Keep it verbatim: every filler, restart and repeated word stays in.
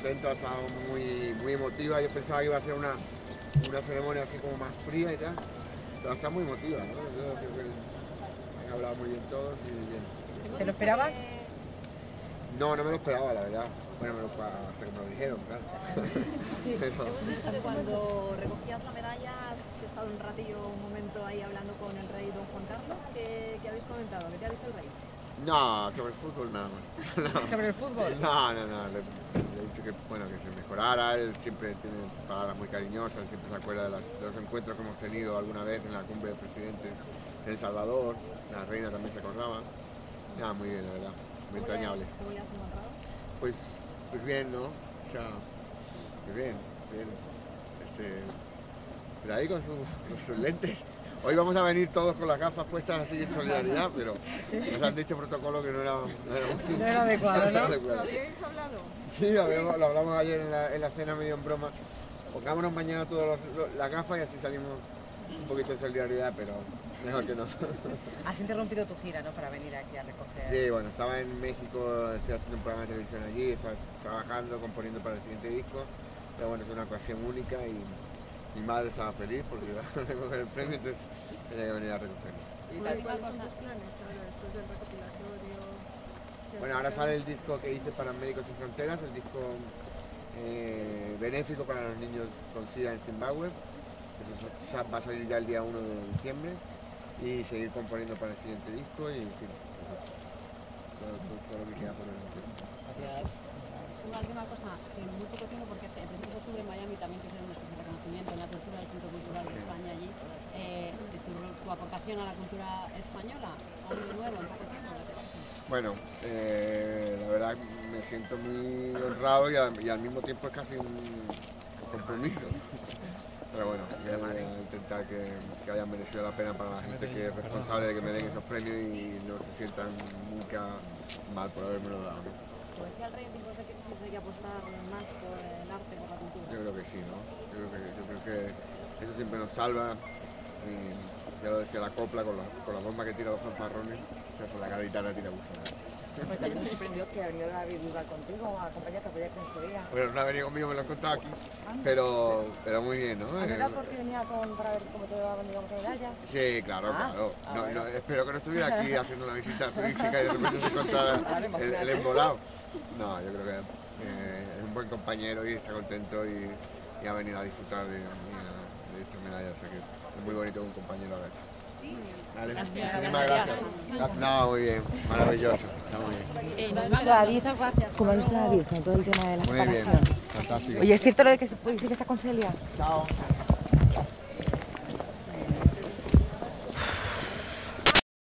contento, estaba muy, muy emotiva. Yo pensaba que iba a ser una, una ceremonia así como más fría y tal, pero está muy emotiva, ¿no? Yo creo que han hablado muy bien todos y bien. ¿Te lo esperabas? No, no me lo esperaba, la verdad. Bueno, me lo, hasta que me lo dijeron, claro. Sí. Pero... Cuando recogías la medalla, has estado un ratillo, un momento ahí hablando con el rey don Juan Carlos. ¿Qué, qué habéis comentado? ¿Qué te ha dicho el rey? No, sobre el fútbol nada más. No. ¿Sobre el fútbol? No, no, no. Le, le he dicho que, bueno, que se mejorara. Él siempre tiene palabras muy cariñosas, siempre se acuerda de, las, de los encuentros que hemos tenido alguna vez en la cumbre de presidentes en El Salvador. La reina también se acordaba. Nada, muy bien, la verdad. Muy entrañable. ¿Cómo le has encontrado? Pues, pues bien, ¿no? O sea, pues bien, bien. Este, pero ahí con, su, con sus lentes. Hoy vamos a venir todos con las gafas puestas así en solidaridad, pero nos han dicho protocolo que no era, no era, muy, no era adecuado, ¿no? ¿Lo habíais hablado? Sí, lo, habíamos, lo hablamos ayer en la, en la cena medio en broma. Pongámonos mañana todas las gafas y así salimos un poquito de solidaridad, pero mejor que no. Has interrumpido tu gira, ¿no?, para venir aquí a recoger... Sí, bueno, estaba en México, estoy haciendo un programa de televisión allí, estaba trabajando, componiendo para el siguiente disco, pero bueno, es una ocasión única y... Mi madre estaba feliz porque iba a recoger el premio, entonces tenía que venir a recogerlo. ¿Y cuáles son tus planes ahora, después del recopilatorio? Bueno, ahora sale el disco que hice para Médicos sin Fronteras, el disco eh, benéfico para los niños con SIDA en Zimbabue. Eso va a salir ya el día uno de diciembre y seguir componiendo para el siguiente disco y, en fin, eso es todo, todo, todo lo que queda por el... Gracias. Una cosa, que en muy poco tiempo, porque el tres de octubre en Miami también tiene un reconocimiento en la cultura del Centro Cultural de España allí, eh, de tu, tu aportación a la cultura española, algo nuevo en poco tiempo. Bueno, eh, la verdad me siento muy honrado y, a, y al mismo tiempo es casi un compromiso. Pero bueno, voy a intentar que, que hayan merecido la pena para la gente que es responsable de que me den esos premios y no se sientan nunca mal por haberme lo dado, ¿no? ¿Decía el rey en tiempos de crisis hay que apostar más por el arte, por la cultura? Yo creo que sí, ¿no? Yo creo que, yo creo que eso siempre nos salva. Y ya lo decía la copla, con la, con la bomba que tira los fanfarrones, o sea, con la gaditana tira bufanada. Pues también me sorprendió que habría David Bisbal contigo, acompañado a David Bisbal día. Bueno, no ha venido conmigo, me lo he encontrado aquí, pero, pero muy bien, ¿no? ¿Era porque venía con, para ver cómo te iba a venir con medalla? Sí, claro, ah, claro. No, no, espero que no estuviera aquí haciendo una visita turística y de repente se encontrara el, el embolado. No, yo creo que eh, es un buen compañero y está contento y, y ha venido a disfrutar de, de, de esta medalla, o sea que es muy bonito que un compañero haga eso. Dale, muchísimas gracias. No, muy bien, maravilloso. David, ¿cómo lo está David con todo el tema de las separaciones? Muy bien, fantástico. Oye, ¿es cierto lo de que se puede, sí que está con Celia? Chao.